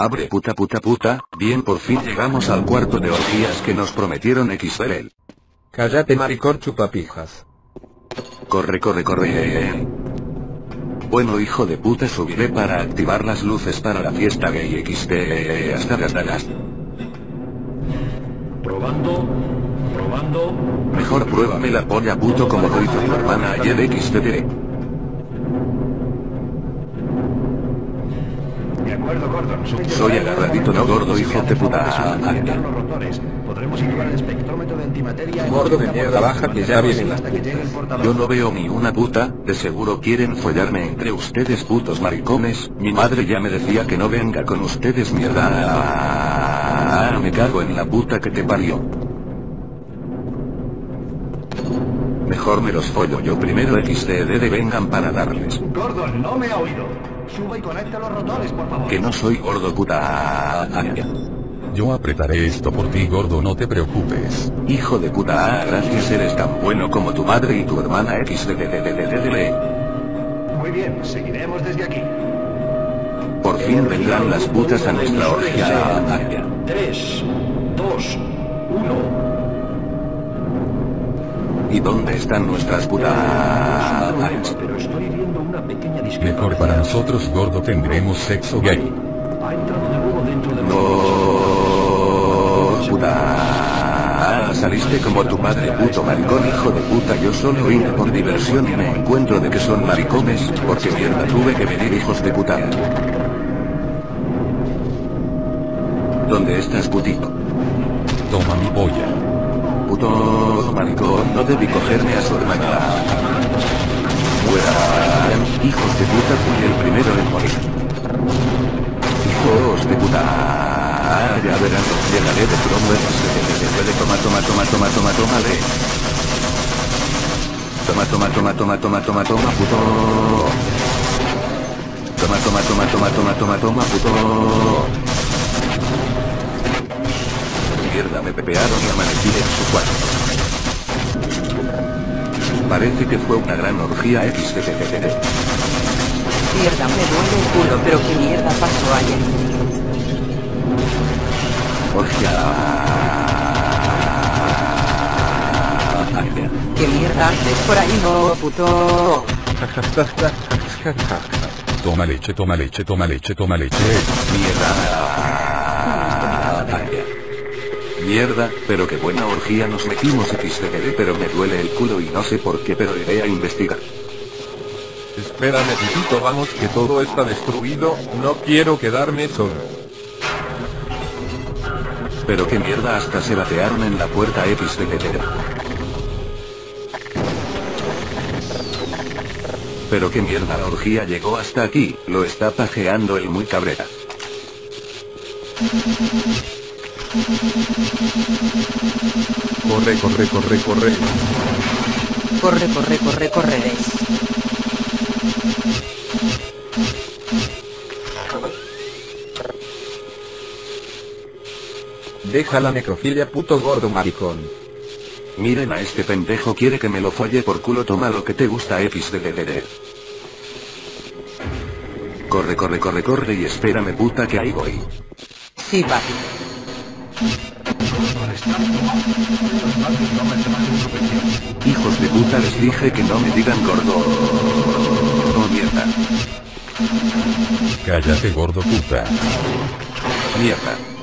Abre puta. Bien, por fin llegamos al cuarto de orgías que nos prometieron XL. Cállate, maricón chupapijas. Corre. Bueno, hijo de puta, subiré para activar las luces para la fiesta gay XD. Hasta. Probando. Mejor pruébame la polla, puto, como lo hizo tu hermana ayer XD. Soy agarradito, no gordo, hijo de puta. Gordo de mierda, baja que ya vienen las putas. Yo no veo ni una puta, de seguro quieren follarme entre ustedes, putos maricones. Mi madre ya me decía que no venga con ustedes, mierda. Me cago en la puta que te parió. Mejor me los follo yo primero, XDD, vengan para darles. Gordo, no me ha oído. Suba y conecta los rotores, por favor. Que no soy gordo, puta. Yo apretaré esto por ti, gordo, no te preocupes. Hijo de puta, gracias, eres tan bueno como tu madre y tu hermana XDDDDDD. Muy bien, seguiremos desde aquí. Por fin vendrán las putas a nuestra orgía. 3, 2, 1. ¿Y dónde están nuestras putas? Pero estoy viendo una pequeña discrepancia. Mejor para nosotros, gordo, tendremos sexo gay. Ha entrado de nuevo dentro de no, puta. Saliste como tu madre, puto maricón, hijo de puta. Yo solo vine por diversión y me encuentro de que son maricones, porque mierda tuve que venir, hijos de puta. ¿Dónde estás, putito? Toma mi polla. Puto maricón, no debí cogerme a su hermana. Fuera, hijos de puta, fui el primero en morir. Hijos de puta. Ya verás, llegaré de plomo. Toma, puto. Toma, puto. Me pepearon y amanecí en su cuarto. Parece que fue una gran orgía XDDDD. Mierda, me duele el culo, pero qué mierda pasó ayer. Orgia. Qué mierda haces por ahí, no, puto. Toma leche. Mierda. Mierda, pero qué buena orgía nos metimos, XDD, pero me duele el culo y no sé por qué, pero iré a investigar. Espérame, titito, vamos, que todo está destruido, no quiero quedarme solo. Pero qué mierda, hasta se batearon en la puerta, XDD. Pero qué mierda, la orgía llegó hasta aquí, lo está pajeando el muy cabrera. Corre. Deja la necrofilia, puto gordo maricón. Miren a este pendejo, quiere que me lo folle por culo, toma lo que te gusta, XDDD. Corre y espérame, puta, que ahí voy. Sí, papi. Hijos de puta, les dije que no me digan gordo. No, mierda. Cállate, gordo puta. Mierda.